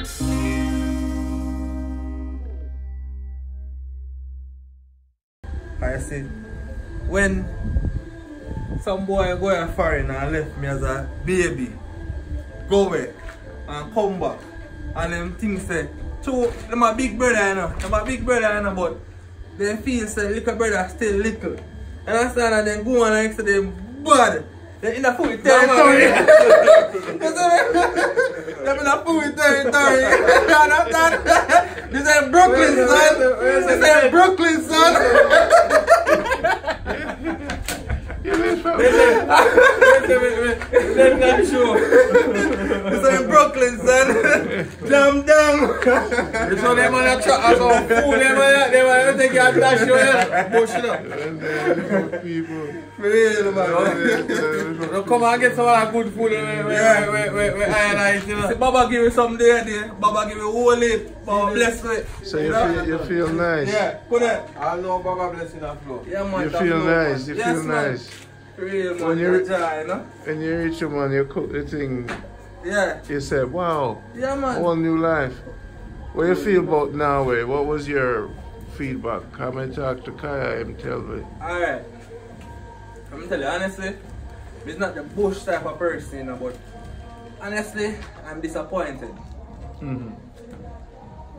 I see, when some boy go a foreign and left me as a baby, go away and come back, and them things say, so them a big brother, you know, but they feel say little brother still little. And I stand and then go on next to them bad. They're in the food territory. They're in the food territory. And after that, this ain't Brooklyn, son. This ain't Brooklyn, son. This ain't Brooklyn, son. Jam down. So they wanna try some food, they wanna take you out that show. Bush it up. Really, man. Come and get some of that good food. Yeah. Baba give me some day there. Baba give me whole heap. Baba bless me. So you feel nice. Yeah. Put it. I know Baba blessing that flow. Yeah, man. You feel nice. You feel nice. Real, man. When you reach him, man, you cook the thing. Yeah. You said, wow. Yeah, man. Whole new life. What do you feel about Norway? What was your feedback? Come and talk to Kaya and tell me. Alright. I'm going to tell you honestly, he's not the bush type of person, you know, but honestly, I'm disappointed. Mm-hmm.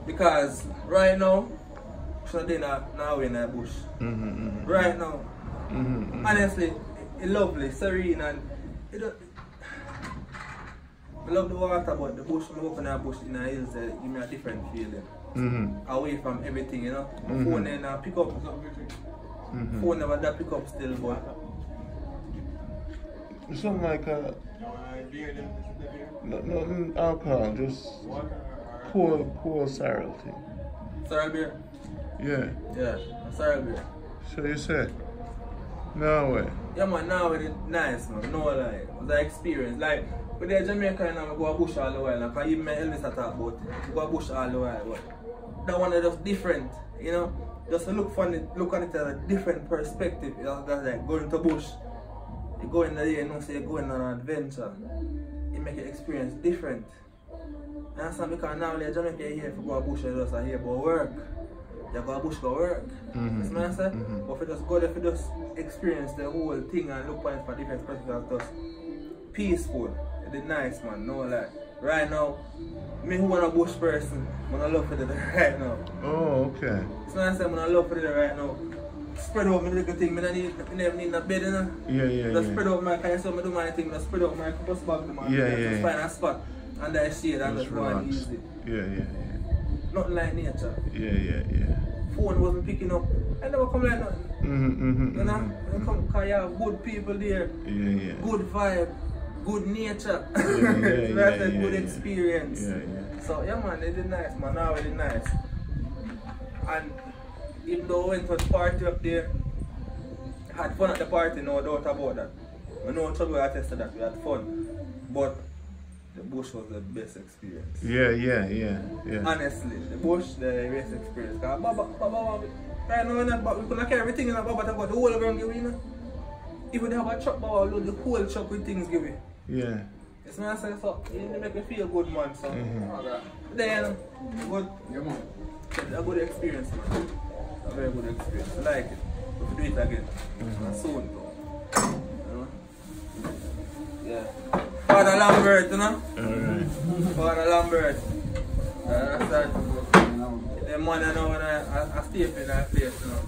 Because right now, Sunday now we're in the bush. Mm-hmm, mm-hmm. Right now. Mm-hmm, mm-hmm. Honestly, it's lovely, serene, and it don't, I love the water, but the bush, I walk in that bush in the hills, give me a different feeling. Mm-hmm. Away from everything, you know. Mm-hmm. Phone and pick up. Mm-hmm. Phone never that pick up still, but. Something like a. No, alcohol, just poor sorrel thing. Sorrel beer? Yeah. Yeah, sorrel beer. So you said? No way. Yeah, man, now it's nice, man. No, like, the experience. Like, with the Jamaica, you know, we go to bush all the while. Like, even Elvis talk about it. We go to bush all the while. But that one is just different, you know? Just look at it as a different perspective. You know, that's like going to bush. You go in there, you know, say you're going on an adventure. It makes your experience different. You understand? Because now the Jamaica is here for go to bush, you just here for work. You go to bush for work. Mm-hmm. You know what I'm saying? Mm-hmm. But if you just go there, if you just experience the whole thing and look at it from different perspectives, it's just peaceful. It's nice, man. No, like, right now, me who want a bush person, I'm going to love for it right now. Oh, okay. So I say I'm going to love for it right now. Spread out my little thing, I never need a bed, you know? Yeah. Just spread out my kind of stuff, I do my thing, just spread out my couple spots, man. Just find a spot and that shade and just go easy. Yeah. Nothing like nature. Yeah. Phone wasn't picking up. I never come like nothing. You know? Because you have good people there. Yeah. Good vibe. Good nature. That's a good experience. Yeah. So, yeah, man, it is nice, man. Now it is nice. And even though I went to the party up there, I had fun at the party, no doubt about that. I know trouble I tested that, we had fun. But the bush was the best experience. Yeah. Honestly, the bush, the best experience. Because Baba, right now, we couldn't carry everything in Baba, but the whole ground give you, know? If we have a chop, Baba, the whole chop with things give you. Yeah. It's not saying so. It make me feel good, man. So, Then, good. Yeah, man. It's a good experience, man. A very good experience. I like it. We'll do it again. Soon, though. Yeah. Father Lambert, you know? Father Lambert. The money, you know, when I stay in that place, you know.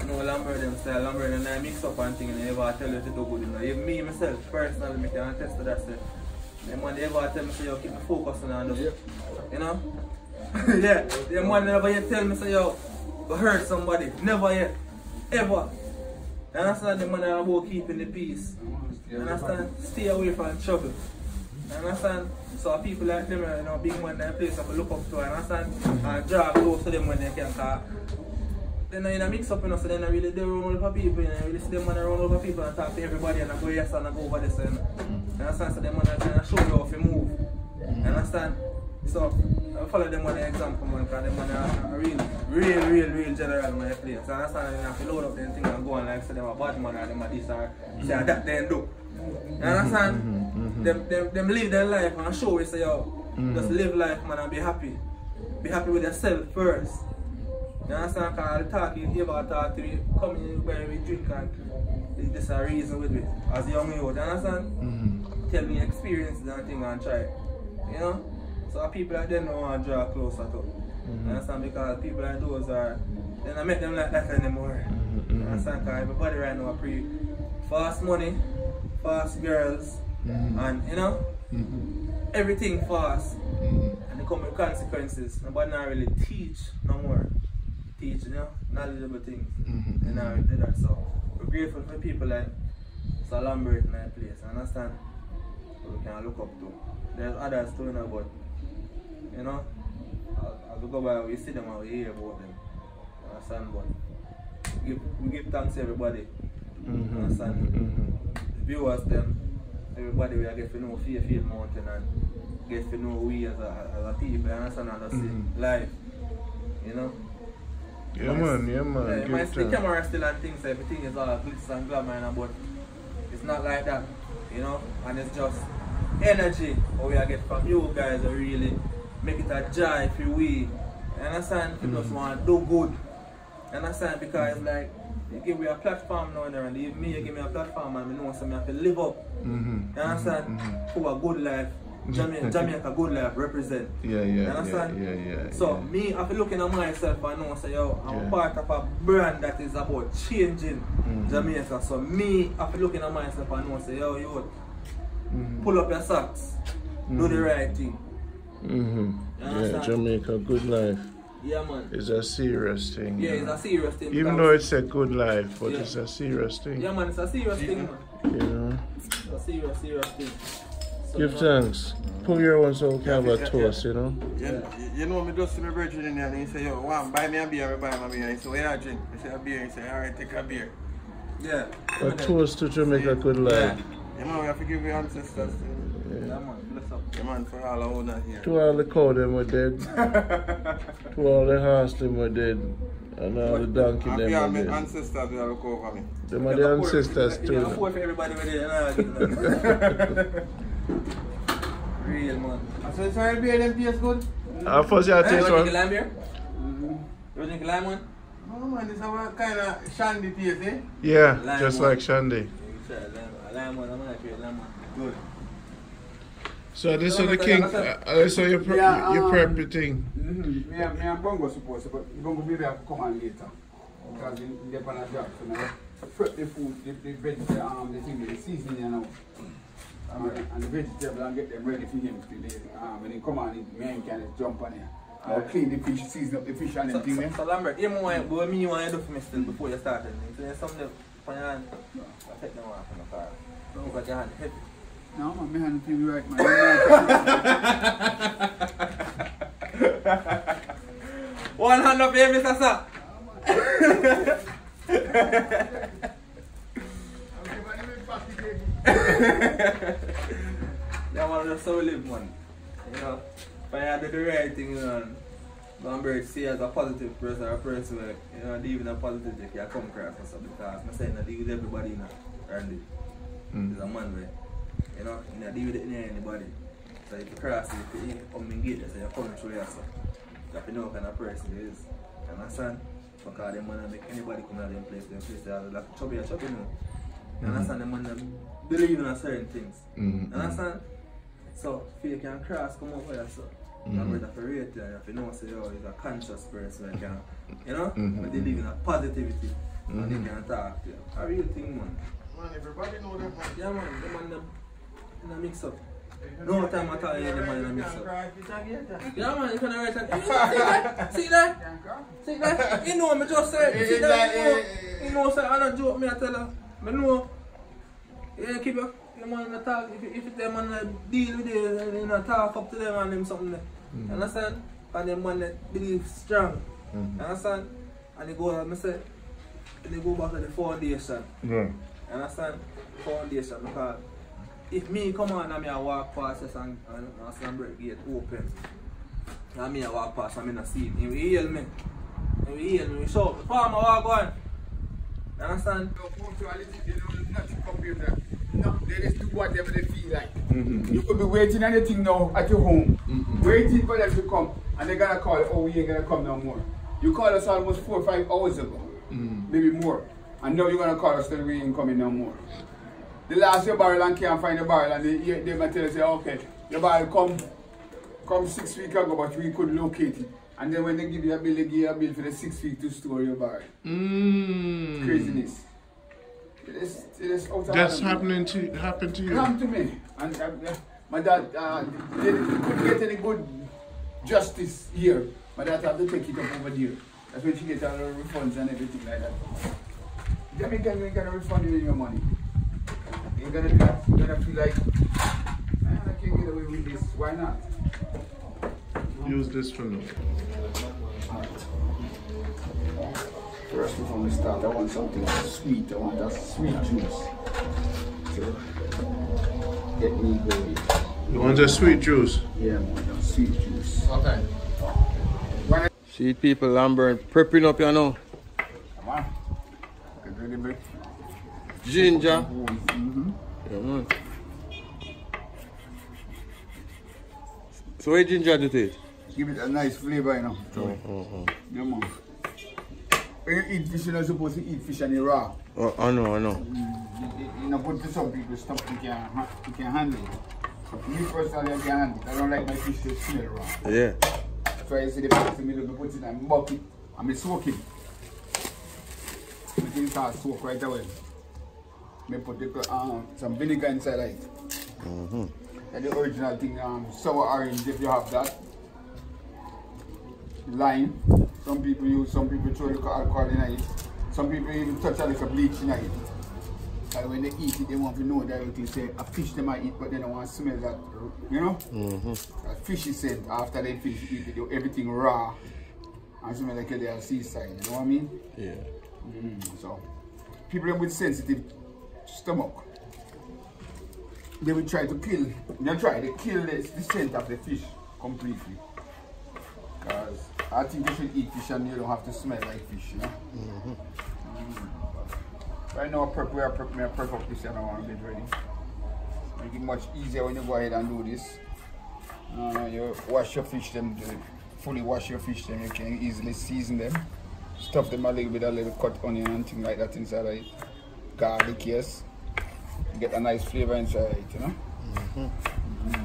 You know Lambert himself, Lambert and I mix up and things and they never tell you to do good, you know. Even me, myself, personally, I can attest to that. The man never tell me, so you keep me focused on that, you know? Yeah, the man never yet tell me, so you hurt somebody. Never yet. Ever. You understand? The man is about keeping the peace. You understand? Stay away from trouble. You understand? So people like them, you know, big man, they place up look up to, you understand? And draw close to them when they can talk. Then they mix up, you know, so they don't really run over people, you know, really see them man run over people and talk to everybody and go yes and go over this, you know. You understand? So them man are trying to show you how to move. You understand? So I follow them on the example, man, because them man are real general man they play. So I understand they have to load up them things and go on like say them a bad man or them a this or say that they do. You understand? Them live their life and show you, say, yo, just live life, man, and be happy. Be happy with yourself first. You understand? Because the talking, you ever talk to me, come in where we drink and there's a reason with it. As a young man, you understand? Tell me experiences and things and try. You know? So people like them don't want to draw closer to. You understand? Because people like those are, they don't make them like that anymore. You understand? Because everybody right now pre fast money, fast girls, and you know? Everything fast. And they come with consequences. Nobody not really teach no more. Teach, you know, knowledgeable things. You know, we do that. So we're grateful for people like Lambert in that place, understand? We can look up to. There's others too, you know, but you know, as we go by, we see them and we hear about them. Understand? But we give thanks to everybody. Understand? The viewers, them, everybody, we are getting to know Fairfield Mountain and get to know we as a people, understand? And just see life, you know? Yeah, man, yeah, man. Yeah, the camera still and things, everything is all glitz and glamour, but it's not like that, you know? And it's just energy what we get from you guys to really make it a joy for we. You understand? You just want to do good. You understand? Because it's like, you give me a platform now and there, and you give me a platform and I know something I have to live up. You understand? For a good life. Jamaica Good Life represent. Yeah, yeah. You understand? Yeah, yeah, yeah, so me, I've been looking at myself and know say, yo, I'm part of a brand that is about changing Jamaica. So me, I've been looking at myself and know say, yo, pull up your socks, do the right thing. Yeah, Jamaica Good Life. Yeah, man. It's a serious thing. Yeah, it's a serious thing. Even though it's a good life, but it's a serious thing. Yeah, man, it's a serious thing, man. Yeah. It's a serious thing. Give thanks. Pull your own soul camera to us, you know? You know, me just see my brethren in there and he say, yo, wow, buy me a beer, I buy my beer. He say, what do I drink? I say, a beer. He say, alright, take a beer. Yeah. A toast to Jamaica Good Life. Yeah, man, we have to give your ancestors. Yeah, man, bless up. Yeah, man, for all the owners here. To all the cow, them were dead. To all the horse, them were dead. And all the donkey, them were dead. And we are my ancestors, we are the cow for me. Them are the ancestors too. Yeah, I'm poor for everybody with it. Real, man. So it's alright, beer then tastes good? How first you have taste one? You drink lime beer? You drink lime one? No, man, it's our kind of shandy taste, eh? Yeah, lime just one. Like shandy. Yeah, lime one, I'm not afraid, lime one. Good. So this is the king, so you prep your thing? Me and Bongo supposed to, but Bongo maybe have to come on later. Because they're on a job, so now prep the food, the vegetables, the thing, the seasoning, you know. And the vegetables and get them ready for him today. When he come on, the man can just jump on here. Or clean the fish, season up the fish and everything. So Lambert, you want to do for me still before you start anything? So there's something on your hand. I take them off in the car. Don't look at your hand heavy. No, my hand feel right, man. One hand up here, Mr. Sir. Yeah, man, that's how we live, man. You know, if I do the right thing, you know, Lambert see as a positive person or a person where, you know, deal with a positive thing, you come across and stuff because I'm saying I deal with everybody, you know, Randy. He's a man where, you know, you don't deal with anybody. So if you cross it, if you come and get it, so you come through yourself. So you know what kind of person it is. You understand? Because they want to make anybody come out of their place, they have like chubby or chubby, you know. You understand? Them man believe in certain things. You understand? So fake and cross come over here, so I'm afraid to you know say oh he's a conscious person like can you know? But they live in a positivity and they can talk to you. A real thing, man. Man, everybody know that, man. Yeah, man, the man in a mix up. No time at all the man in a mix up. Yeah, man, you can write a see that? See that? You know me just said see that you know say I don't joke me I tell her. I know, yeah, keep your man in talk. If them man deal with it, you know, talk up to them and them something. You understand? And them man that believe strong. You understand? And they go, I say, they go back to the foundation. Yeah. You understand? Foundation. Because if me come on and I walk past this and Lambert gate open, and I walk past and I don't see him, he will heal me. He will heal me. So, before I walk on, you understand? No, you don't have to computer. no, they just do whatever they feel like. Mm-hmm. You could be waiting anything now at your home, mm-hmm. waiting for them to come, and they're gonna call, oh, we ain't gonna come no more. You called us almost 4 or 5 hours ago, mm-hmm. maybe more, and now you're gonna call us that we ain't coming no more. They lost your barrel and can't find the barrel, and they might tell you, say, okay, your barrel come 6 weeks ago, but we could locate it. And then when they give you a bill, they give you a bill for the 6 weeks to store your barrel. Mm. Craziness. It is out of that's happening to happen to you. Come to me. And my dad they couldn't get any good justice here. My dad had to take it up over there. That's when she gets all her refunds and everything like that. Jamaican, you ain't gonna refund you your money. You're gonna do that. You're gonna feel like, man, I can't get away with this. Why not? Use this for now. First, before we start, I want something sweet. I want that sweet juice. So, get me going. You want that sweet juice? Yeah, I want that sweet juice. Okay. See people, Lambert, prepping up, you know. Come on. Get ready, babe. Ginger. Mm-hmm. Yeah, man. So what ginger do it? Give it a nice flavor, you know. Yeah, man. When you eat fish, you're not supposed to eat fish and you're raw. Oh, I know. You know, put this up, people stuff you can handle it. Me personally, I can handle it. I don't like my fish to smell raw. Yeah. That's why you see the person, I put it in a bucket and I soak it. I think it's all soak right away. I put some vinegar inside it. Mm-hmm. And the original thing, sour orange, if you have that. Lime, some people use, some people throw a little alcohol in it. Some people even touch a little bleach in it. And when they eat it, they want to know that everything say a fish they might eat, but they don't want to smell that, you know? Mm-hmm. A fishy scent after they finish eating everything raw. And smell like they are seaside, you know what I mean? Yeah. Mm-hmm. So, people with sensitive stomach, they will try to kill, they kill the scent of the fish completely. Because I think you should eat fish and you don't have to smell like fish, you know? Mm-hmm. Right now, I prep up this and I want to get ready. Make it much easier when you go ahead and do this. You wash your fish, them, fully wash your fish, then you can easily season them. Stuff them a little bit, a little cut onion and things like that inside of it. Garlic, yes. Get a nice flavor inside it, you know? Mm-hmm. Mm-hmm. Mm-hmm.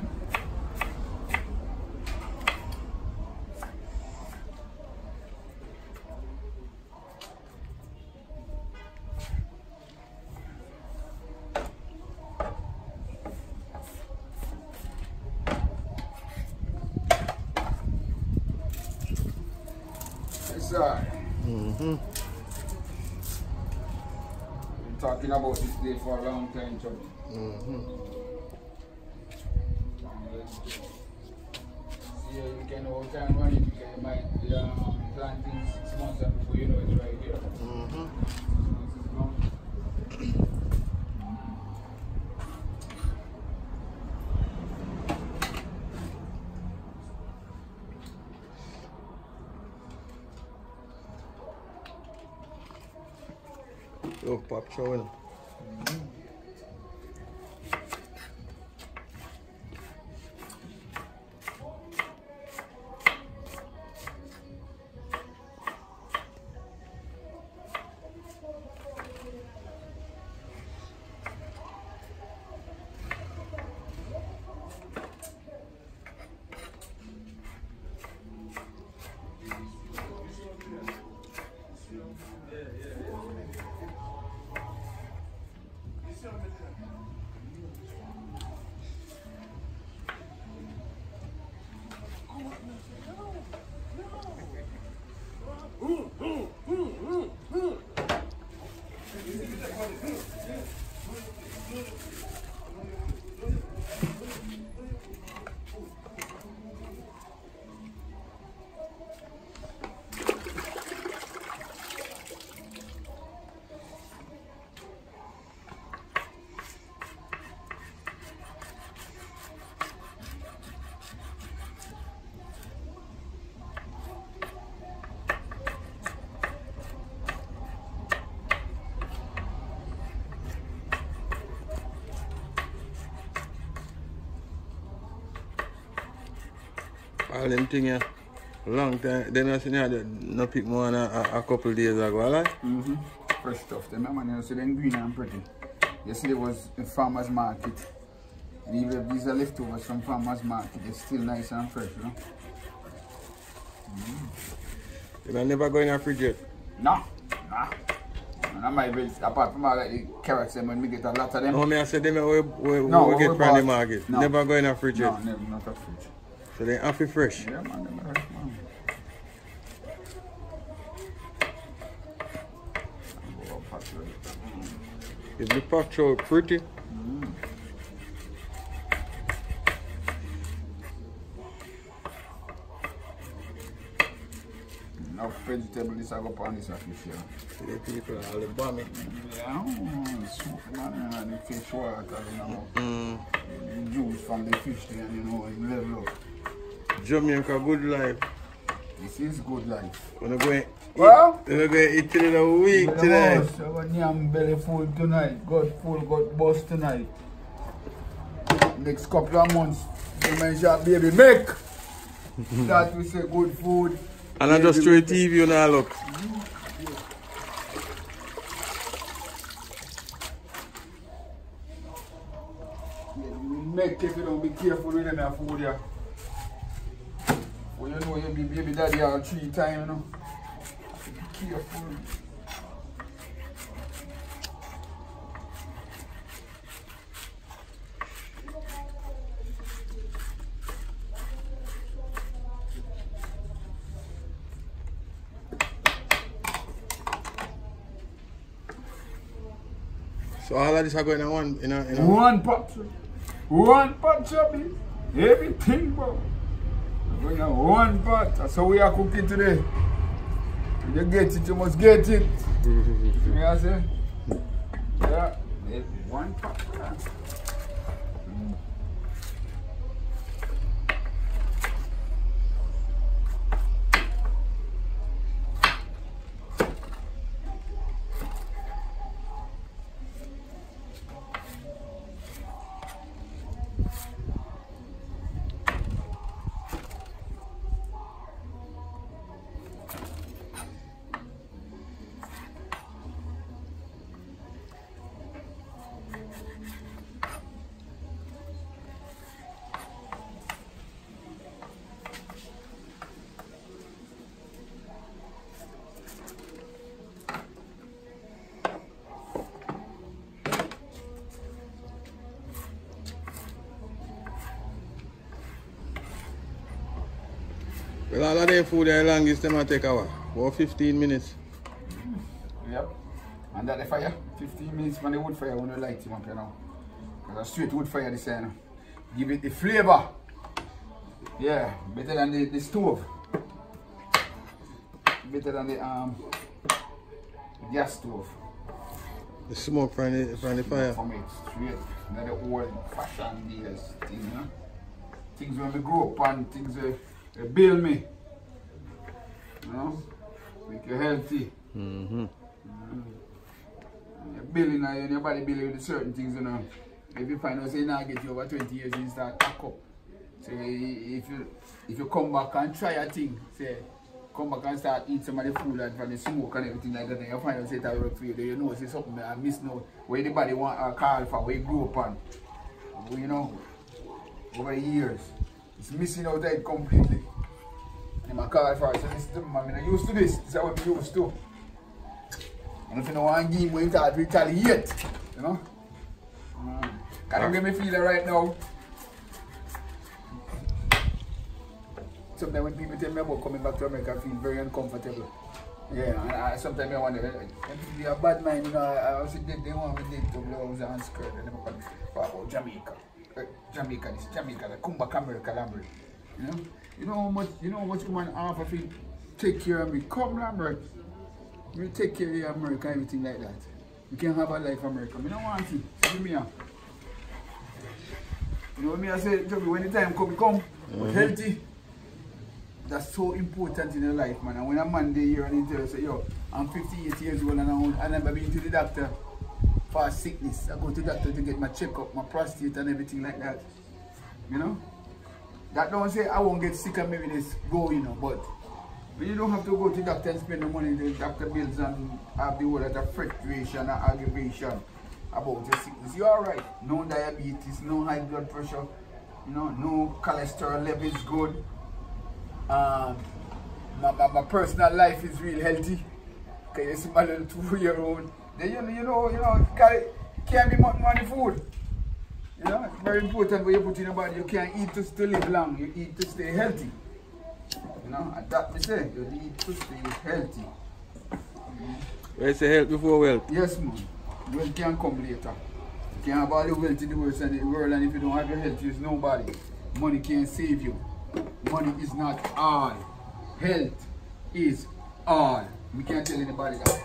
Been talking about this day for a long time, Chubby. Mm-hmm. See, you can hold time on it, you might plant things 6 months and before you know it's right here. Mm-hmm. Look, pop showing. Mm-hmm. all them things here. Long time. Then I seen you no pick more than a couple days ago, right? Mm-hmm. Fresh stuff. Them, man, you see them green and pretty. Yesterday was in farmer's market. These are leftovers from farmer's market. They're still nice and fresh, you know? You don't never go in a fridge yet? No, no. And I might be, apart from all like, the carrots, when we get a lot of them. No, me I said them we get from the market. No. Never go in a fridge yet? No, never, not a fridge. So they have to be fresh? Yeah, man, they are fresh, man. Is the pork chop pretty? Mm. Enough vegetable this I go on this fish here. The people are all about me. Yeah, soup man and the fish water, you know. The juice from the fish there, you know, it level up. Jamaica Good Life. This is good life. We're going to eat till the week tonight. Our yam belly full tonight. God full, God boss tonight. Next couple of months, we mention baby make. That we say good food. And I just throw a TV on our look. Make if you don't be careful with them food here. Well, you know you be baby daddy all 3 times, you know. Be careful. So all of this are going in one, one pot shop. One pot shop, everything, bro. We're going on one pot. That's how we are cooking today. You get it, you must get it. You know what I say? Yeah, one pot. Well, all of their food the longest time I take a while. About 15 minutes. Yep. And that the fire, 15 minutes from the wood fire when you light it up, you know. Because a straight wood fire this time. Give it the flavour. Yeah, better than the stove. Better than the gas stove. The smoke from the fire. From it straight. Not the old fashioned thing, you know. Things when we grow up and things build me, you know, make you healthy. You're building and your body building with certain things, you know. If you find out, say, now get you over 20 years, you start back up. So if you come back and try a thing, say, come back and start eating some of the food and from the smoke and everything like that, and you find out, say, that work for you, you know, say something that I miss now, where the body want a call for, where you grew up on, you know, over the years. It's missing out there completely. In my car for it, so this I'm not used to this. This is what I'm used to. And if you don't want to give me, you can't retaliate. You know? Can you get me feeling right now? Sometimes when people tell me about coming back to America, I feel very uncomfortable. Yeah, and sometimes I wonder, if you're a bad mind, you know, I was dead, they want me dead to blow out and skirt. And I'm going to talk about Jamaica. Jamaica, this Jamaica, the Kumba America, Lambert. You know how much come and half of it take care of me. Come Lambert. We take care of you, America, everything like that. You can have a life America. We don't want it. See me here. You know me I say, when the time comes, come. But healthy. That's so important in your life, man. And when a man day here and he tells you, yo, I'm 58 years old and I've never been to the doctor. For sickness, I go to the doctor to get my checkup, my prostate and everything like that. You know? That don't say I won't get sick and maybe this go, you know, but you don't have to go to the doctor and spend the money, the doctor bills and have the whole lot of frustration and aggravation about your sickness. You're alright. No diabetes, no high blood pressure, you know, no cholesterol level is good. My personal life is real healthy. Okay, you see my little 2-year-old. Then you know, can't be much money food. You know, it's very important what you put in your body. You can't eat to still live long. You eat to stay healthy. You know, and that we say, you eat to stay healthy. Well, it's a health before wealth. Yes, man. Wealth can come later. You can't have all the wealth in the world, and if you don't have your health, you're nobody. Money can't save you. Money is not all. Health is all. We can't tell anybody that.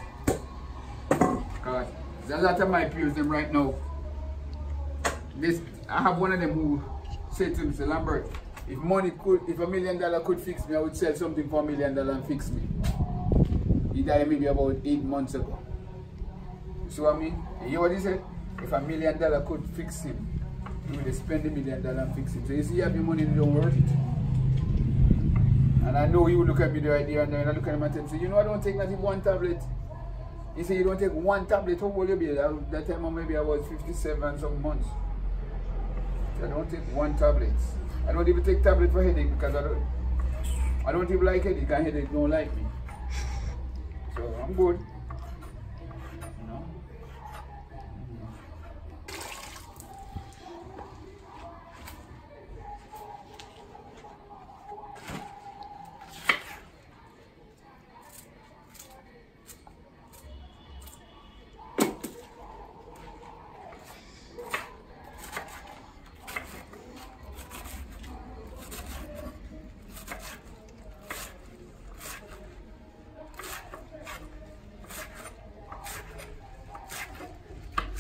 God, there's a lot of my peers them right now. I have one of them who said to me, Mr. Lambert, if $1 million could fix me, I would sell something for $1 million and fix me. He died maybe about 8 months ago. You see what I mean? You hear what he said? If $1 million could fix him, he would spend $1 million and fix him. So you see, you have your money, you don't worth it. And I know you look at me the idea and then I look at him and tell say, you know, I don't take nothing, one tablet. He said, you don't take one tablet, how old you be? That time maybe I was 57 some months. I don't take one tablet. I don't even take tablet for headache because I don't even like headache and headache don't like me. So I'm good. You know?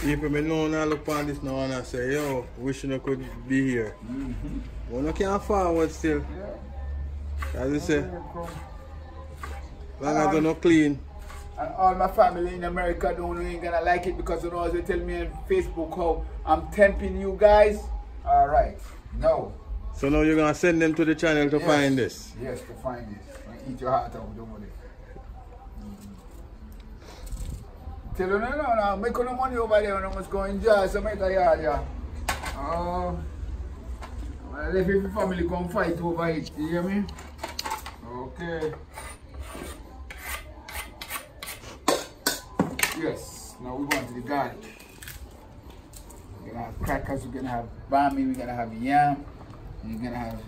People may know and I look on this now and I say, yo, wishing I could be here. Well, I can't forward still. Yeah. As you say, long I go no clean. And all my family in America don't ain't gonna like it because they always tell me on Facebook how I'm tempting you guys. Alright, no. So now you're gonna send them to the channel to find this? Yes, to find this. And eat your heart out, don't worry. Tell you, no, make no money over there and I must go enjoy Jamaica yard, yeah. Oh, I left your family come fight over it, you hear me? Okay. Yes, now we're going to the garlic. We're gonna have crackers, we're gonna have bami, we're gonna have yam, we're gonna have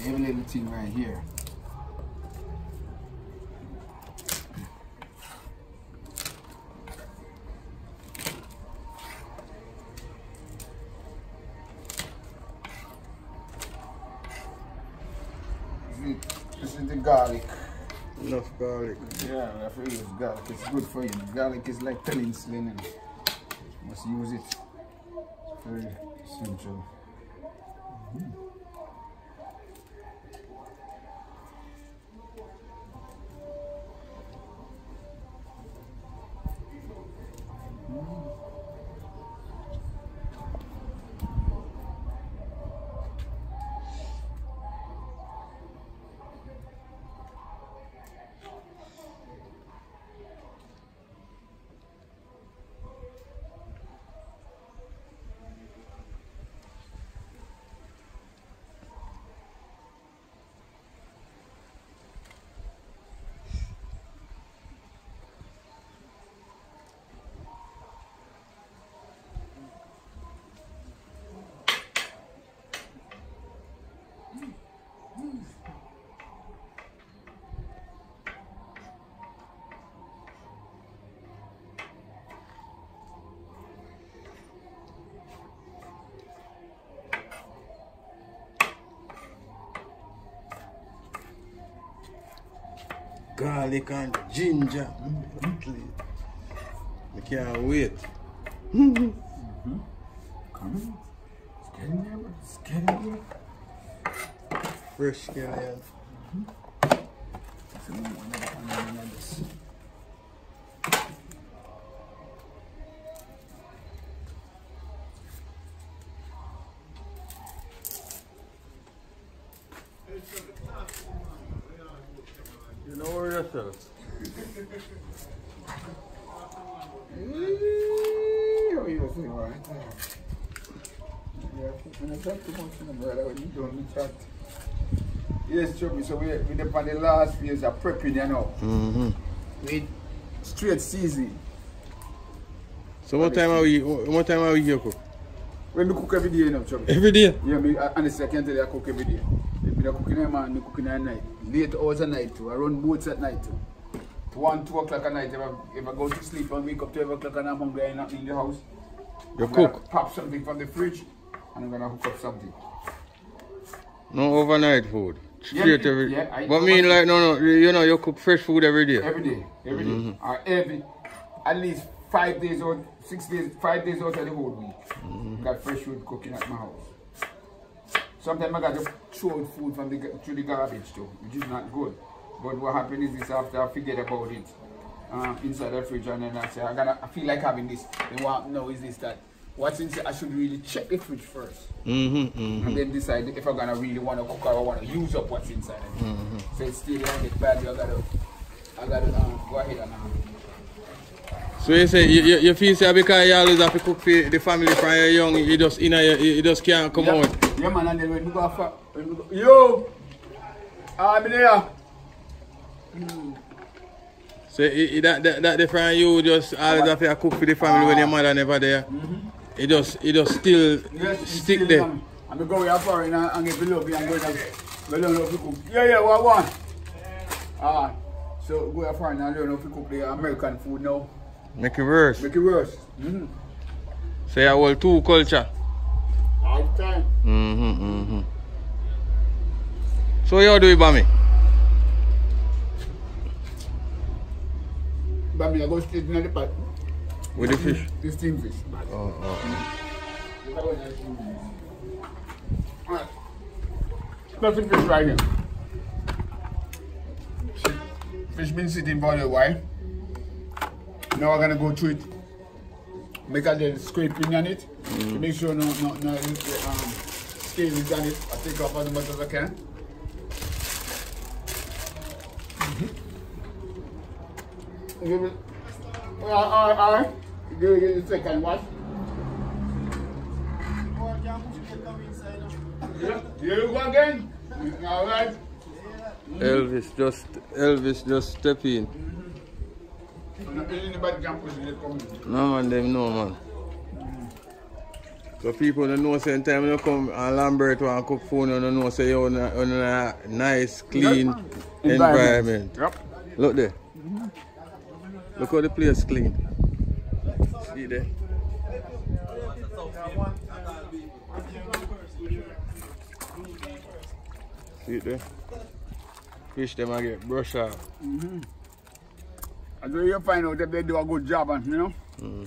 every little thing right here. Garlic. Enough garlic. Yeah, I have to use garlic. It's good for you. Garlic is like penicillin. And you must use it. It's very essential. Garlic and ginger. I can't wait. Come on. It's getting here. Fresh garlic. yourself. Yes, Chubby, so we're on the last phase of prepping, you know. With straight season. So what time are we here cook? When we cook every day, you know, Chubby. Every day? Yeah, honestly, I can't tell you I cook every day. We're cooking in the morning, we're cooking at night. Late hours at night too. I run boats at night too. 1, 2 o'clock at night, if I go to sleep and wake up 12 o'clock and I'm hungry and in the house. You cook? Pop something from the fridge and I'm gonna hook up something. No overnight food. Straight every day. Yeah, but mean like no, you know, you cook fresh food every day. Every day. Or at least 5 days or 6 days, 5 days out of the whole week. Got fresh food cooking at my house. Sometimes I got to throw food from through the garbage too, which is not good. But what happened is this after I forget about it inside the fridge, and then I say I feel like having this. And what now is this that what's inside? I should really check the fridge first, and then decide if I'm gonna really want to cook or I want to use up what's inside. So it's still on the bad. I gotta go ahead and. So you say you feel say because you always have to cook for the family from your young, you just you just can't come out. Yeah, man, and then when you go for yo, I'm there. So that the friend you just always have to cook for the family when your mother never there. It just still stick there. I'm going to go with a foreigner and get below me and go down. We don't know if you cook. Yeah, what? So go with a foreigner and learn how to cook the American food now. Make it worse. Make it worse. So you hold two culture. All the time. So you do it, Bami? Bami, I go straight in the pot. With the fish? The steam fish. Alright. Nothing fish right here. Fish been sitting for a while. Now we're gonna go through it. Make a little scraping on it. To make sure no scale is on it. I take off as much as I can. Give it. Alright. Give it a second watch. Here you go again. Alright. Elvis just step in. No man, them know man. So people don't know same time they come and Lambert want cook food and don't know say you're in a nice, clean environment. Yep. Look there. Look how the place is clean. See there. See there. Fish them I get brush off. So you find out if they do a good job, you know.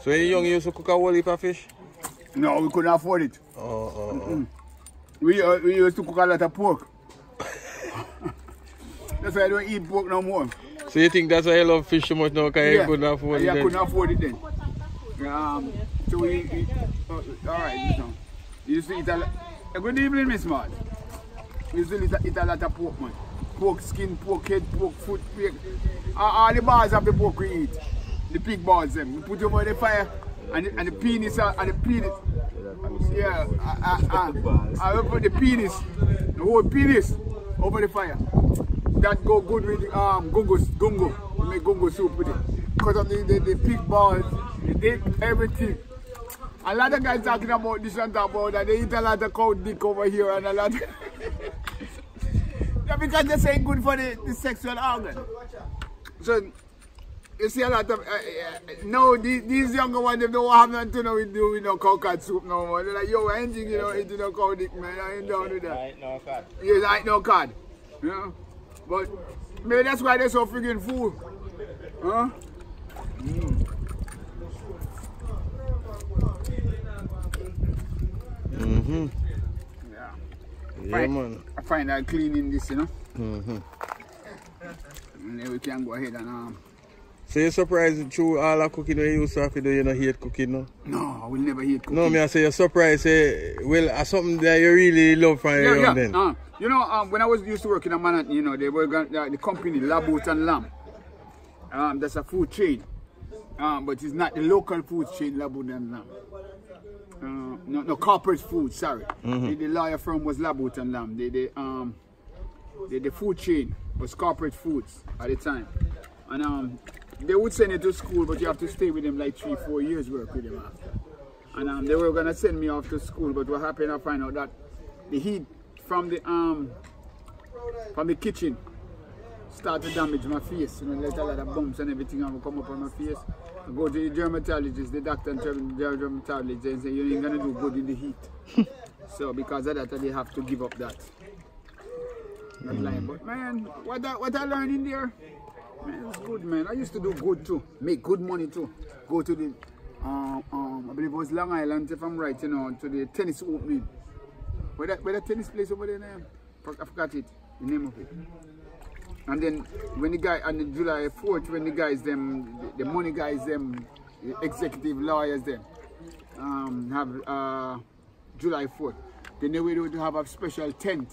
So you young used to cook a whole heap of fish? No, we couldn't afford it. We used to cook a lot of pork. That's why I don't eat pork no more. So you think that's why you love fish so much now, because you couldn't afford it? Yeah, I couldn't afford it then. So we alright, you used to eat a lot. Good evening, Miss Mart. We used to eat a lot of pork, man. Pork skin, pork head, pork foot, pig. All the bars of the pork we eat. The pig balls them. We put them over the fire and the penis and the penis. Yeah, I put the penis, the whole penis over the fire. That go good with gungo. We make gungo soup with it. Because of the pig balls, the dick, everything. A lot of guys talking about this and about that. They eat a lot of cow dick over here and a lot of because this ain't good for the sexual organ. So, you see a lot of... no, these younger ones, they don't have nothing to know with doing no cow cat soup no more. They're like, yo, anything you know, eating no cow dick, man. I ain't down with that. I ain't no card. Yeah, I ain't no card. You know? But maybe that's why they're so freaking fool. Huh? Yeah, man. I find out cleaning this, you know. And then we can go ahead and So you're surprised through all the cooking you used to have to do, you don't hate cooking, no? No, I will never hate cooking. No, me I say you're surprised, say, well, something that you really love from your young then. You know, when I was used to work in a man, you know, they were the company, Laboeuf and Lamb. That's a food chain. But it's not the local food chain, Laboeuf and Lamb. No, corporate food, sorry. Mm-hmm. The lawyer firm was Laboeuf and Lamb. The food chain was corporate foods at the time. And they would send you to school, but you have to stay with them like 3-4 years work with them after. And they were gonna send me off to school, but what happened, I find out that the heat from the kitchen started to damage my face. You know, there's a lot of bumps and everything and come up on my face. I go to the dermatologist, the doctor and dermatologist, and say you ain't gonna do good in the heat. So because of that, I did have to give up that. Not lying, but man, what I learned in there. Man, it's good, man. I used to do good too, make good money too. Go to the, I believe it was Long Island, if I'm right, you know, to the tennis opening. Where that tennis place over there now? I forgot it, the name of it. And then when the guy, on the July 4th, when the guys them, the money guys them, the executive lawyers them, have July 4th. Then they would have a special tent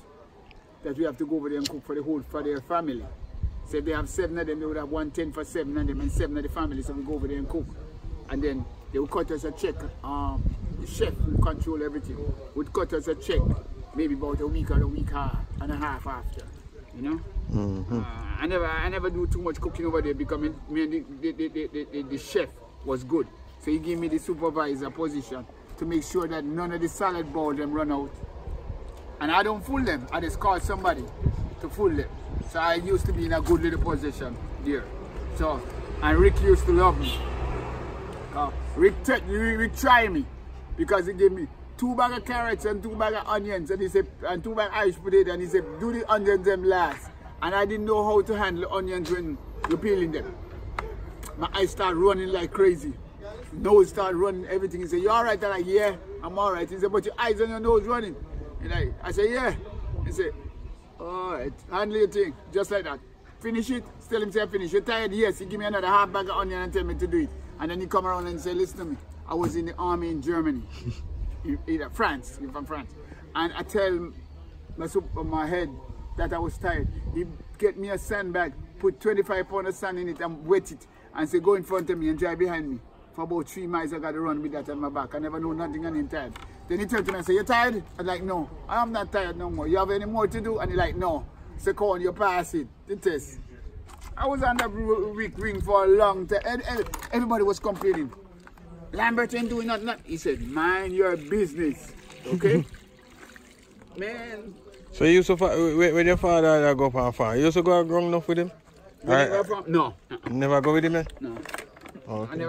that we have to go over there and cook for the whole, for their family. So if they have 7 of them, they would have 1 tent for 7 of them and 7 of the family, so we go over there and cook. And then they would cut us a check. The chef who control everything would cut us a check, maybe about a week or a week and a half after, you know? Mm-hmm. I never do too much cooking over there because the chef was good. So he gave me the supervisor position to make sure that none of the salad bowl them run out. And I don't fool them, I just call somebody to fool them. So I used to be in a good little position there. So, and Rick used to love me. Rick tried me because he gave me 2 bags of carrots and 2 bags of onions and he said, and 2 bags of Irish potato and he said, do the onions them last. And I didn't know how to handle onions when you're peeling them. My eyes start running like crazy. Nose start running, everything. He said, you all right? I'm like, yeah, I'm all right. He said, but your eyes and your nose running. And I said, yeah. He said, all right, handle your thing, just like that. Finish it, tell him, say, finish. You're tired? Yes. He give me another half bag of onion and tell me to do it. And then he come around and say, listen to me, I was in the army in Germany, in France, you're from France. And I tell my head that I was tired. He get me a sandbag, put 25 pounds of sand in it and wet it. And say, go in front of me and drive behind me. For about 3 miles, I got to run with that on my back. I never know nothing and I'm tired. Then he turned to me and said, you're tired? I'm like, no, I'm not tired no more. You have any more to do? And he's like, no. So come on, you pass it, the test. I was on that weak ring for a long time. Everybody was complaining. Lambert ain't doing nothing. He said, mind your business. Okay? Man. So you used to, when your father go for a farm, you used to go wrong enough with him? Right. No. Never go with him, man? No. Okay. I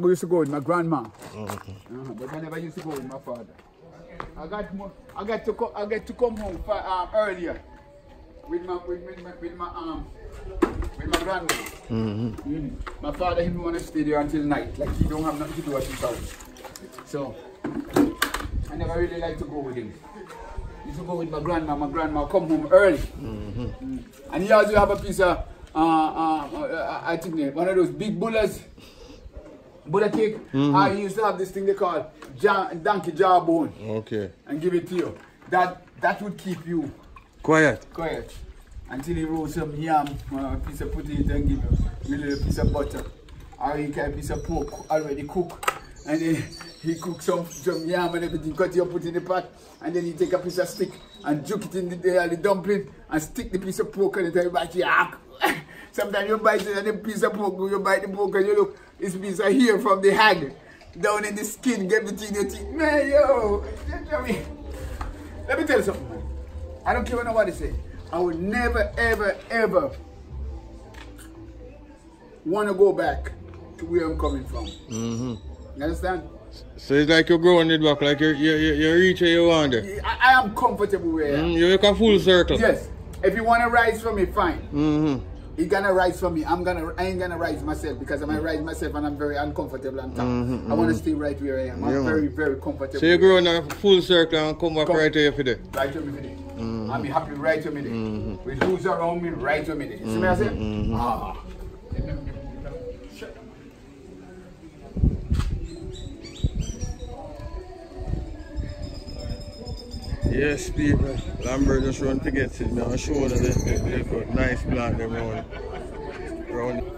used to go with my grandma, okay. But I never used to go with my father. I got to come home for, earlier with my grandma. Mm-hmm. Mm-hmm. My father he didn't want to stay there until night, like he don't have nothing to do at his house. So I never really like to go with him. I used to go with my grandma. My grandma come home early, mm-hmm. And he also have a piece of. I think one of those big bullets, bullet cake. Mm-hmm. I used to have this thing they call donkey jawbone. Okay. And give it to you. That would keep you quiet until he roll some yam, a piece of potato, and give you a little piece of butter, or he can a piece of pork already cooked, and then he cook some yam and everything. Cut you put in the pot, and then he take a piece of stick and juke it in the dumpling and stick the piece of pork in it and everybody yak. Sometimes you bite it and the piece of pork, you bite the pork and you look, this piece of hair from the hand, down in the skin, get between your teeth. Man, yo, let me tell you something, man. I don't care what nobody say. I would never, ever, ever want to go back to where I'm coming from. Mm-hmm. You understand? So it's like you're growing it back, like you're reach where you want it. I am comfortable where I am. You make a full circle. Yes. If you want to rise for me, fine. Mm-hmm. He's gonna rise for me. I ain't gonna rise myself because I might rise myself and I'm very uncomfortable and tough. Mm-hmm, I want to stay right where I am. I'm very, very comfortable. So you're growing a full circle and come back right here for the. Right here for the. Mm-hmm. I'll be happy right here with it. Mm-hmm. With who's around me, right here with it. You see what I say? Ah. Yes, people, Lambert just run to get it now. Show them they got nice plant them round.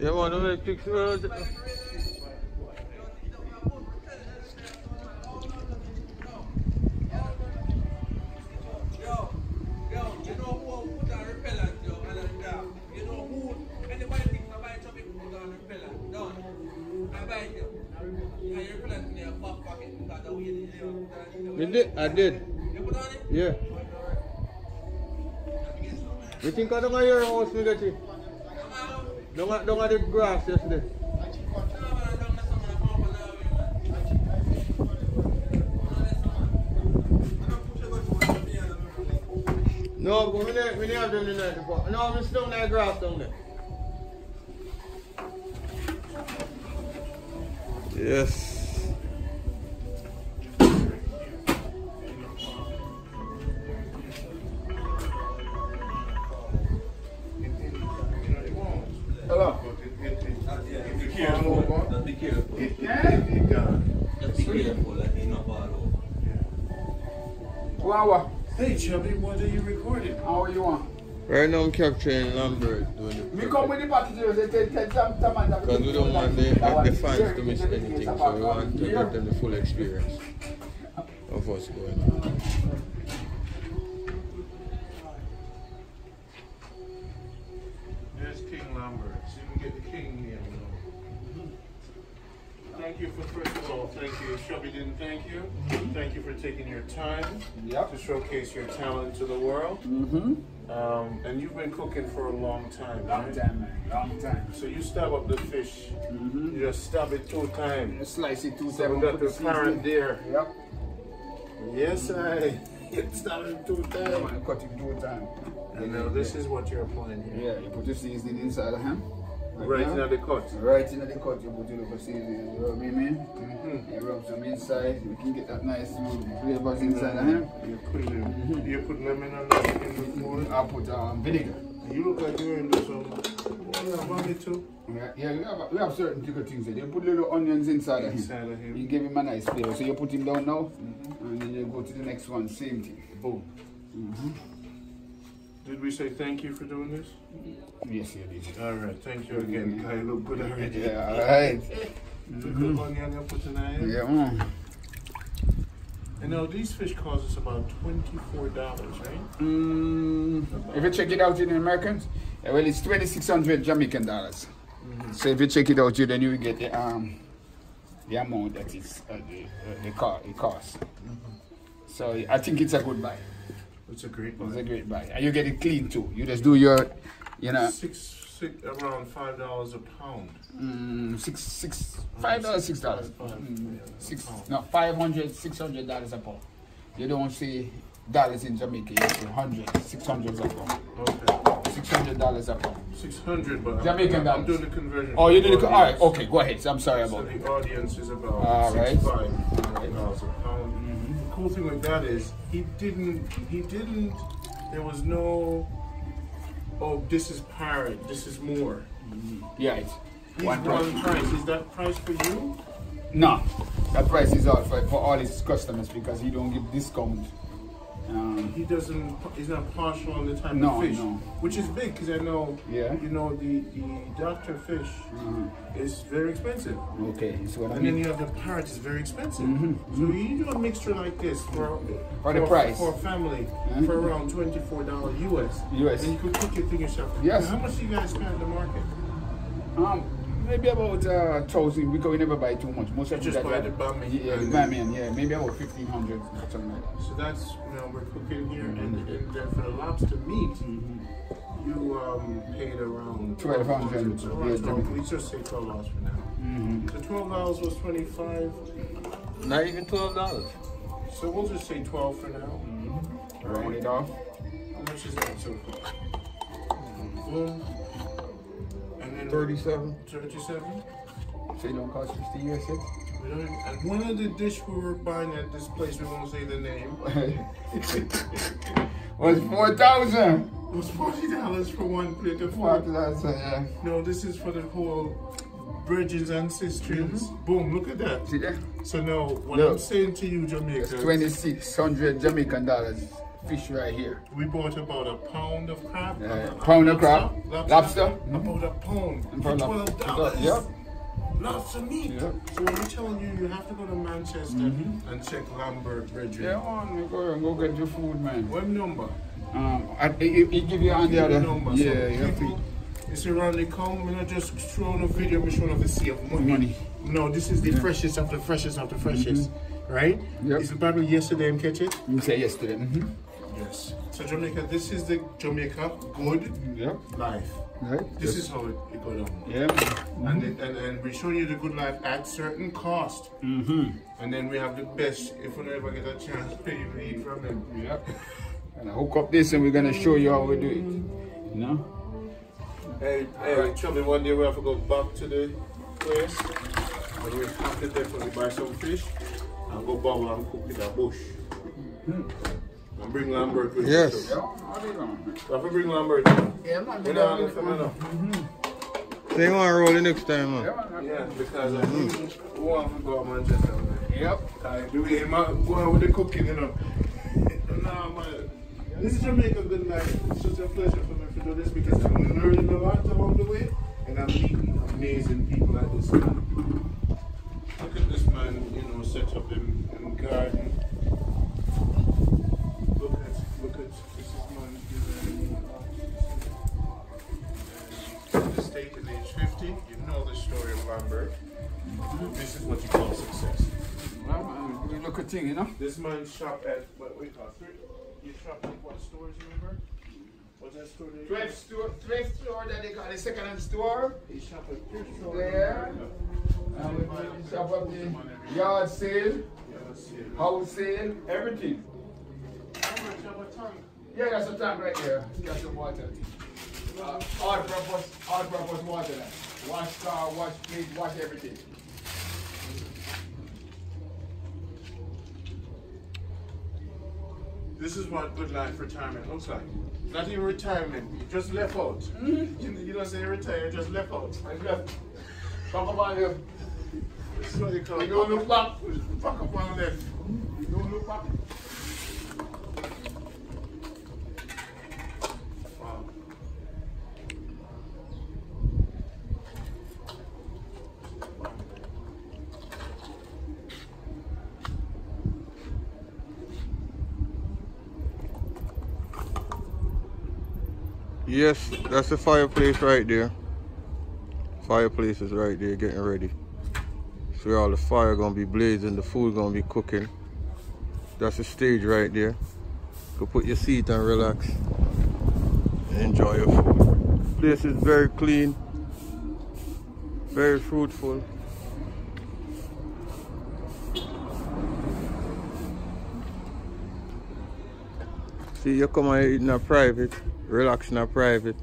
Yeah, man, don't make pictures. I did. You put on it? Yeah. You think I don't have your house with it? Don't have the grass yesterday. No, but we didn't have them tonight. No, we still don't have grass down there. Yes. Hey, Chubby, what are you recording? How are you on? Right now I'm capturing Lambert doing it. We come with the party because we don't want the fans to miss anything, so we want to give them the full experience of what's going on. There's King Lambert, so you can get the king here now. Thank you for first of all, thank you. Chubby didn't thank you. Thank you for taking your time to showcase your talent to the world. And you've been cooking for a long time, Long time, man. So you stab up the fish. You just stab it 2 times. You slice it 2 times. So we got the parent there. Yep. Yes, I stab it 2 times. I cut it 2 times. And now this is what you're applying here. Yeah, you put the seasoning inside the ham. Right in the cut. Right in the cut, you put the little seasoning. You know what I mean? You rub some inside. You can get that nice smooth flavors inside the ham. You put lemon on that in the food. I put vinegar. You look like you're into some. You have on it too? Yeah, we have certain little things there. You put little onions inside of him. You give him a nice flavor. So you put him down now, and then you go to the next one. Same thing. Boom. Did we say thank you for doing this? Yes, you did. All right, thank you again. I look good already. Yeah, all right. Good onion for tonight. Yeah, man. And now these fish cost us about $24, right? If you check it out in Americans, well, it's 2,600 Jamaican dollars. So if you check it out, then you will get the amount that is the cost. So I think it's a good buy. It's a great buy. It's a great buy. And you get it clean too. You just do your, you know. Around $5 a pound. $5. $500, $600 a pound. You don't see dollars in Jamaica. You see $100, $600 a pound. Okay. $600 a pound. 600, but Jamaican dollars. I'm doing the conversion. Oh, you do the all right. Okay, go ahead. So I'm sorry about that. So the audience is about $65 a pound. Cool thing with that is he didn't there was no oh this is pirate, this is more. Yeah, it's one price. Is that price for you? No, that price is all for all his customers because he don't give discount. He's not partial on the type of fish, which is big because I know, you know, the doctor fish is very expensive. Okay, so what I mean. And then you have the parrot is very expensive. So you do a mixture like this for a family for around $24 US. And you could cook your thing yourself. Yes. Now, how much do you guys spend in the market? Maybe about 1,000. Because we never buy too much. Most of just buy the bami. Yeah, the bami. Yeah, maybe about 1,500. Something like that. So that's we're cooking here, and then for the lobster meat, you paid around 1,200. We just say $12 for now. So $12 was 25. Not even $12. So we'll just say 12 for now. Round it off. How much is that so far? Boom. 37. 37? So you don't cost 50 US? One of the dish we were buying at this place, we won't say the name, was $4,000. It was $40 for one plate of food. Yeah. No, this is for the whole bridges and cisterns. Mm-hmm. Boom, look at that. See that? So now, I'm saying to you, Jamaica, it's 2,600 Jamaican dollars fish right here. We bought about a pound of crab. Lobster? Mm-hmm. About a pound for $12. Yep. Lots of meat. Yep. So when we tell you, you have to go to Manchester and check Lambert, brethren. Yeah, man, go get your food, man. What number? It give you on the other number. Yeah, so people, it's around the come. We're not just showing a video, we're showing the sea of money. No, this is the freshest of the freshest of the freshest, right? Yep. Is the battle yesterday and catch it? You say yesterday. Yes. So Jamaica, this is the Jamaica Good Life. Right. This is how it goes on. Yeah. And we show you the good life at certain cost. And then we have the best. If we never get a chance, you will eat from them. Yep. And I hook up this, and we're gonna show you how we do it. You know. Hey, Chubby, one day we have to go back to the place, and we have to definitely buy some fish and go bowl and cook in a bush. And bring Lambert with you. Yes. I have to bring Lambert. Yeah, I'm not So you want to roll the next time, man? Yeah, because we want to go to Manchester, man. Yep. Do we go with the cooking, you know? No, man. This is Jamaica Good Life. It's such a pleasure for me to do this because I'm learning a lot along the way and I'm meeting amazing people at this time. Look at this man, you know, set up in the garden. Look at this man. Estate at age 50. You know the story of Lambert. This is what you call success. Well, you look at thing, you know? This man shop at, you shop at what stores, remember? What's that store? Thrift store that they call the second-hand store. He shop at thrift store. There. And we shop at the yard sale, house sale, everything. Yeah, that's a tank right there. That's the water. All purpose water. Wash car, wash plate, wash everything. This is what good life retirement looks like. Not even retirement, you just left out. You don't say retire, you just left out. I left. Fuck up on left. This is what they call it. You don't look back. Fuck up on left. You don't look back. Yes, that's the fireplace right there. Fireplace is right there getting ready. So all the fire gonna be blazing, the food gonna be cooking. That's the stage right there. Go put your seat and relax. Enjoy your food. Place is very clean, very fruitful. See, you come and eat in a private. Relaxing in private.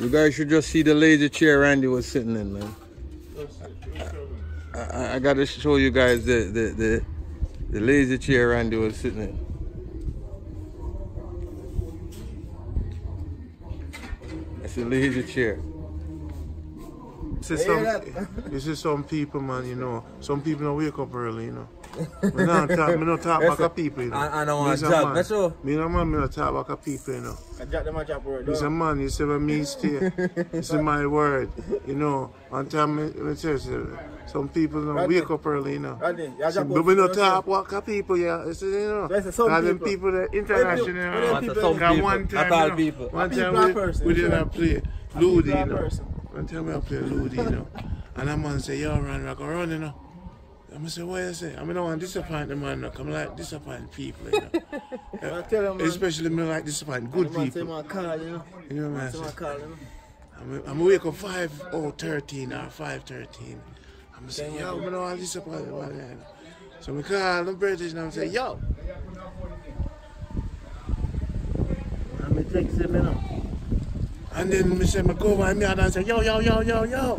You guys should just see the lazy chair Randy was sitting in, man. I gotta show you guys the lazy chair Randy was sitting in. It's a lazy chair. This is some people, man, you know. Some people don't wake up early, you know. Me no talk back of people, you know. I don't want to talk, that's all. Me no talk back of people, you know. I got them a job word, it's a man, you say me stay. It's my word, you know. And tell me, some people don't wake up early, you know. But we no talk back of people, yeah. You know. Some people that international, you know. One time we did not play Ludi, you know. One time I play Ludi, you know. And that man say, yo, run, rock around, you know. I'm gonna say, what I say? I mean, I want to disappoint the man. Look. I'm like disappoint people, you know. Especially me like disappoint good people. You know what I'm saying? I'm gonna wake up 5:13 or 5:13. I'm gonna say, yo, I know I'm disappointed about that. So we call them British and I'm say, yo. I'm gonna text them, you know. And then Mr. McCover and me, and I said, yo, yo, yo, yo, yo.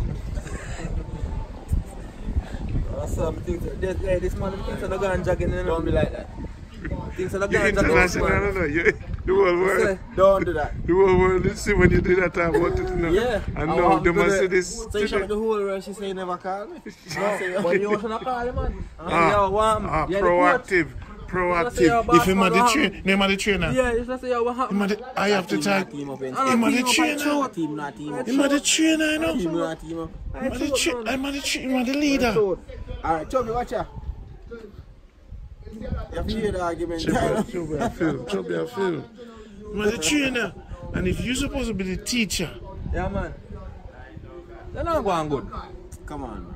This man, things are not going jogging, and don't be like that. Things are not going jogging. You're international, no, no. The whole world. Don't do that. The whole world, you see when you do that, I want it to know. Yeah. And now they must say this. So you shot the whole world, she say never call me. No, but you shouldn't call him, man. Proactive. Proactive. If him are the trainer, name of the trainer. Yeah, if not say what happened. I have to tag. Him are the trainer. Him are the trainer, you know. Him are the leader. Alright, Chubby, watch out. You hear the argument. Chubby, I feel. Him are the trainer. And if you're supposed to be the teacher. Yeah, man. They're not going good. Come on.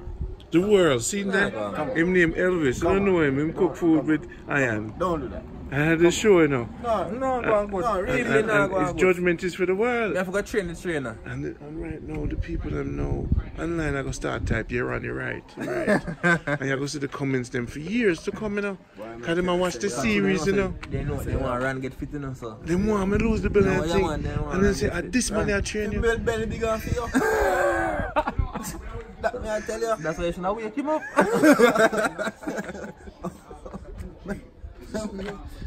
The world, seen that? Him named Elvis. Come don't know him. Him cook food with iron. Don't do that. I had a show, you know. No, really, his judgment is for the world. I forgot train the trainer. And right now, the people that know online, I go start type, you're on your right. And you go see the comments them for years to come, you know. Because they might watch the series, you know. They know they want to run get fit, you know, so. They want me to lose the belly and thing. And then say, at this money I train you. Belly bigger for you. That may I tell you? That's why you should not wake him up.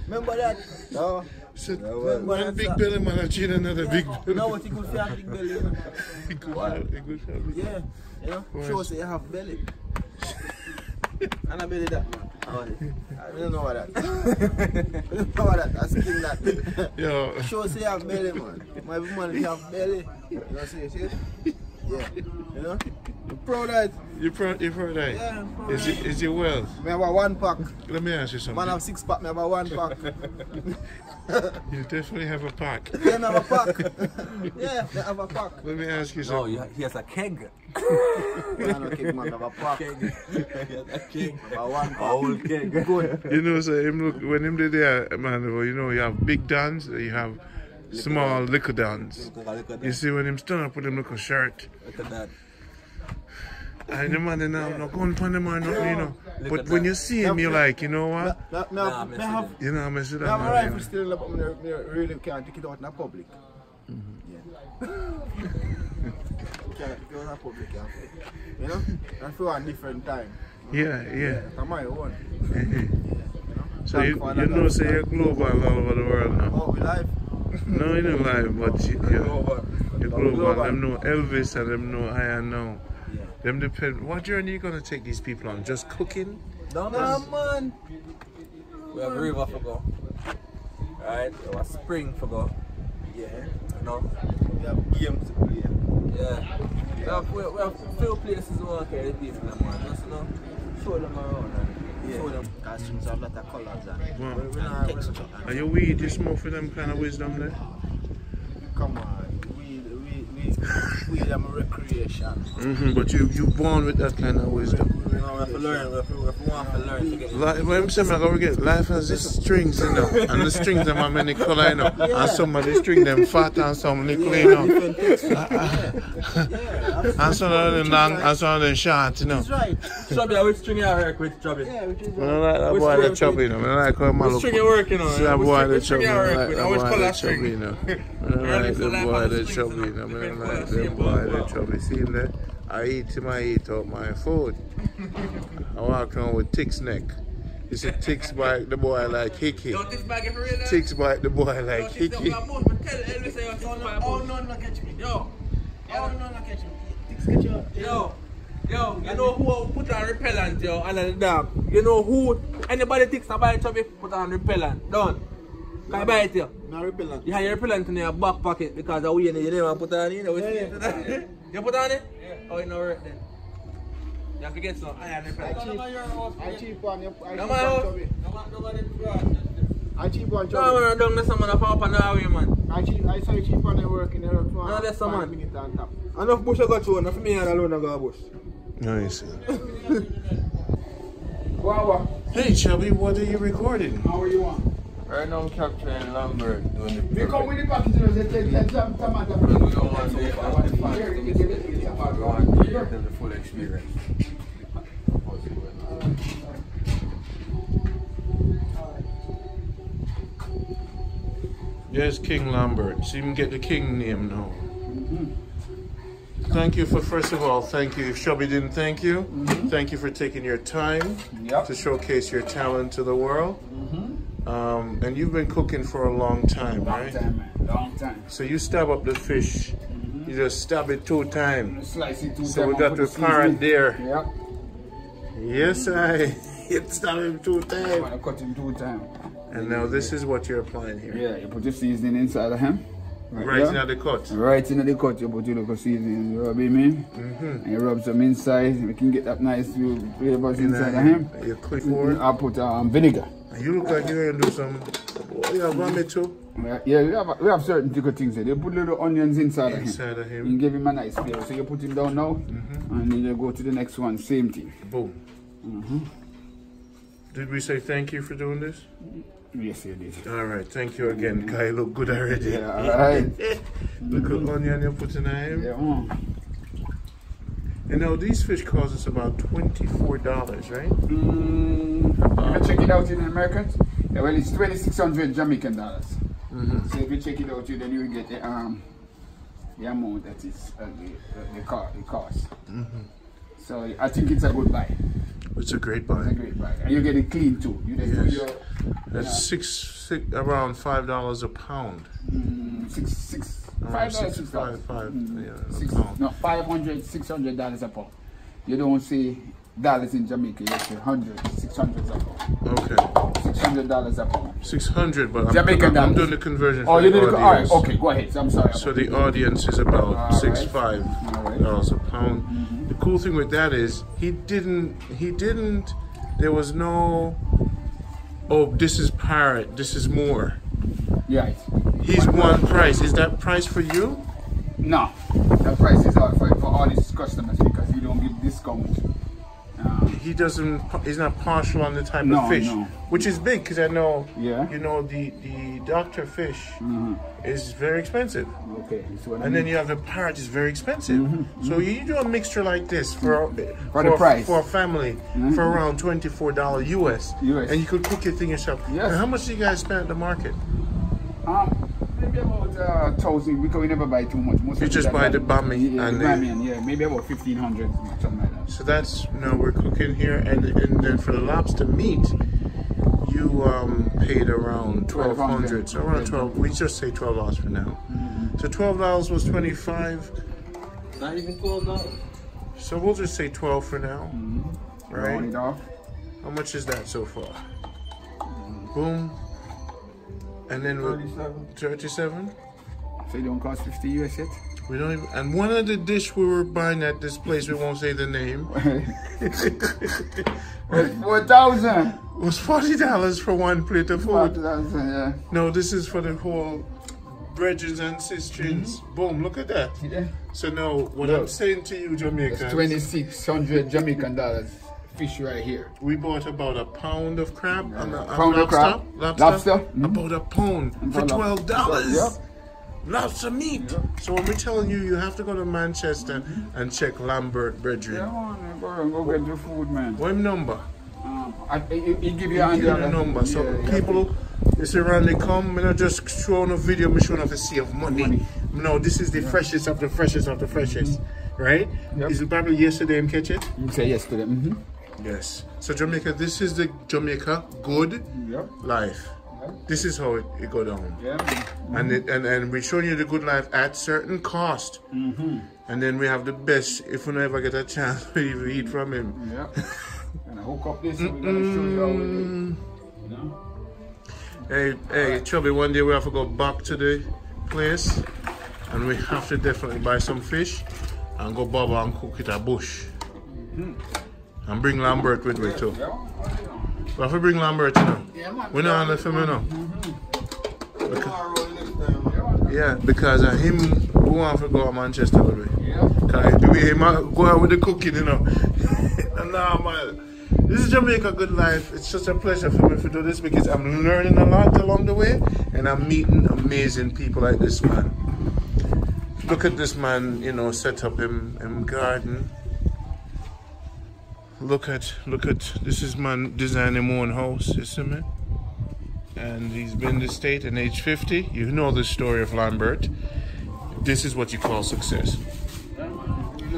Remember that? No. Said, no one big belly man achieved another big belly. You know what? He could feel a big belly. He could feel. Yeah. You know? Show us that you have belly. And I believe that. I don't know what that. I don't know what that. I skin that. Yo. Show us that you have belly, man. My woman, you have belly. You know what I'm saying? Yeah, you know? You're proud of it. You're proud of it? Yeah, I'm proud of it. Is it well? I have a 1 pack. Let me ask you something. Man have 6 pack, I have a 1 pack. You definitely have a pack. Yeah, I have a pack. Yeah, I have a pack. Let me ask you something. No, he has a keg. Man, a keg, man, I have a pack. He has a keg. I have a 1 pack. Old keg. Good. You know, so when him did there, man, you know, you have big dance, you have small liquor dance. You see, when him stand up with him little shirt. Look at that. I the man, I'm not going for the man, you know. But when you see him, you're like, you know what? You know, I mess it up. I'm right still up, I really can't take it out in the public. Can't take it out in the public, you know? I feel a different time. Yeah. I'm my own. So you know, say you're global all over the world now. Oh, we live. No, you don't lie, but you're global. Them know Elvis and them know I know. Yeah. Them depend. What journey are you gonna take these people on? Just cooking? No, man. We have river for go. Alright, we have spring for go. Yeah. No. We have games to play. Yeah. We have few places to work here. Just you know, show them around. Show them costumes of that colours and texture. Are you weed? You smoke for them kind of wisdom there? Come on, weed and recreation. But you born with that kind of wisdom. We have to learn. We want to learn to get it. When I'm saying I'm going to get life has these strings, you know, and the strings them are many colours, you know, and some of the string them fat and some little, you know, and some of them long and some of them short, you know. That's right. Chubby, which string you work with, Chubby? Yeah, which is right. I don't like that boy that Chubby, you know. I don't like how man look. Which string you work, you know? See that boy that Chubby, I don't like that boy that Chubby, you know. I don't like the boy that Chubby, you know. I don't like the boy that Chubby. See him there? I eat all my food. I walk around with Tick's neck. You see, Tick's bite the boy like Hickey. Tick's bite the boy like Hickey. Oh, no, no, catch me. Yo. Oh, no, no, catch me. Tick's catch you up. Yo, you know who put on repellent, yo, under the dog? You know who, anybody Tick's a bite of it, put on repellent. Done. Can I bite you? No repellent. You have your repellent in your back pocket because the way you never put on it. You put on it? Yeah. Oh, you know right then. You have to get some. I saw cheap on the work in the road. No, that's some man. Enough bush I got you, enough me and alone I got a bush. Nice. Hey, Chubby, what are you recording? How are you on? Right now I'm capturing Lambert doing the because with the packages, we don't want to give them the full experience. There's King Lambert, so you can get the king name now. Thank you for, first of all, thank you. If Shelby didn't thank you, thank you for taking your time to showcase your talent to the world. And you've been cooking for a long time, right? Long time, man. Long time. So you stab up the fish. You just stab it 2 times. Slice it 2 times. So we got the parent there. Yep. Yes, I stab him 2 times. I'm gonna cut him 2 times. And now this is what you're applying here. Yeah, you put the seasoning inside of him. Right in the cut. Right in the cut, you put your local seasoning, you rub him in, and you rub some inside. We can get that nice flavors inside of him. You click more. I put vinegar. And you look like you're gonna do some. Oh, you have me too. Yeah, we have certain things here. They put little onions inside of him. You give him a nice flavor. So you put him down now, and then you go to the next one. Same thing. Boom. Did we say thank you for doing this? Yes, you did. All right, thank you again, Kai. Look good already. Yeah, all right. Look at onion you're putting on him. Yeah, You know, these fish cost us about $24, right? If you check it out in America, well, it's 2,600 Jamaican dollars. So if you check it out, then you get the amount that is the cost. So I think it's a good buy. It's a great buy. It's a great buy. And you get it clean too. You That's around $5 a pound. $500, $600 a pound. You don't see dollars in Jamaica, you say $600 a pound. Okay. $600 a pound. 600, but I'm doing the conversion for the audience. All right, okay, go ahead. I'm sorry. So the audience is about $5 a pound. The cool thing with that is there was no, oh, this is pirate, this is more. Yeah. He's one price. Is that price for you? No. That price is all for all his customers because you don't give discounts. He doesn't, he's not partial on the type of fish, which is big because I know, you know, the doctor fish is very expensive. Okay. So and then you have the parrot is very expensive. So you do a mixture like this for a family for around $24 US. And you could cook your thing yourself. Yes. Now, how much do you guys spend at the market? Maybe about 1,000 because we never buy too much. Most you just buy the bami maybe about 1,500, something like that. So that's we're cooking here, and then for the lobster meat, you paid around 1,200. So around 12. We just say $12 for now. So $12 was 25. Not even $12. So we'll just say 12 for now, right? How much is that so far? Boom. And then we're 37. So you don't cost $50 US yet? We don't even, and one other dish we were buying at this place, we won't say the name. Was $4,000. It was $40 for one plate of food. $4,000, yeah. No, this is for the whole brethren and sisters. Boom, look at that. Yeah. So now what I'm saying to you, Jamaicans, it's 2,600 Jamaican dollars. Fish right here. We bought about a pound of crab. Lobster? About a pound for $12. Lobster meat. So when we're telling you, you have to go to Manchester and check Lambert, brethren. Go get your food, man. What number? It give you a number. So people, it's around they come. We're not just showing a video. We're showing off a sea of money. No, this is the freshest of the freshest of the freshest, right? Is it probably yesterday in catch it? You say yesterday. Yes. So Jamaica, this is the Jamaica Good Life. This is how it go down. And we're showing you the good life at certain cost. And then we have the best. If we never get a chance, we eat from him. And I hook up this, so we're gonna show you how we do it. You know? Hey, Chubby, one day we have to go back to the place, and we have to definitely buy some fish, and go baba and cook it a bush. And bring Lambert with me too. We have to bring Lambert now. We're not on the film now. Because of him, we want to go to Manchester with me. Because him go out with the cooking, you know. This is Jamaica Good Life. It's such a pleasure for me to do this because I'm learning a lot along the way. And I'm meeting amazing people like this man. Look at this man, you know, set up him garden. Look at this is man designing his own house, you see me? And he's been the state at age 50. You know the story of Lambert. This is what you call success.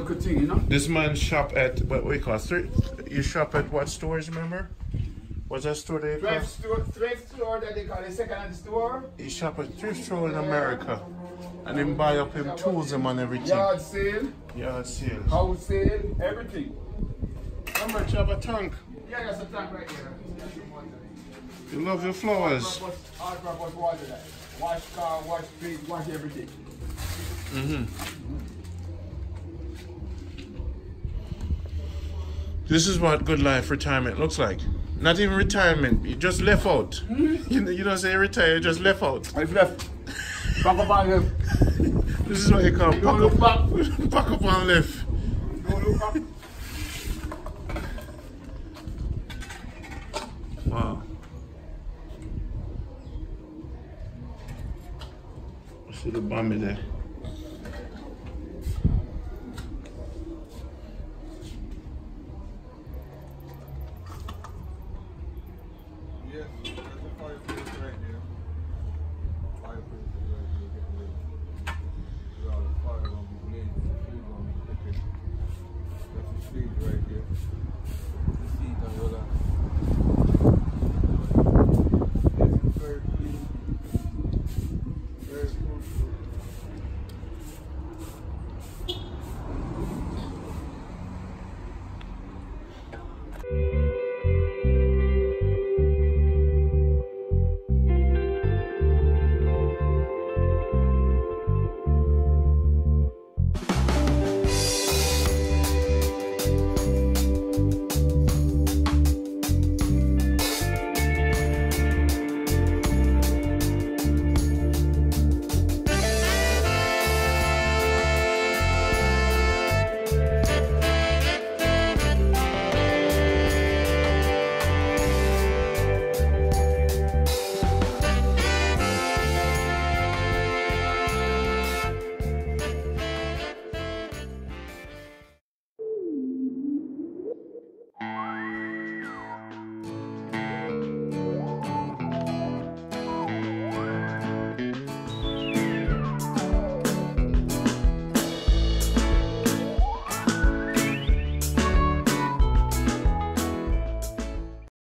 good thing, you know. This man shop at what we call thrift. You shop at what stores? Remember? What's that store they call? Thrift store that they call the second store. He shop at thrift store in America, and then buy up him tools him and everything. Yard sale. Yard sale. House sale. Everything. How much you have a tank? Yeah, that's a tank right here. You love your flowers. All-purpose water, that. Wash car, wash feet, wash everything. This is what good life retirement looks like. Not even retirement, you just left out. You don't say retire, you just left out. I've left. Pack up and left. This is what you call pack up and left. Don't look back. Wow. See the bomb there.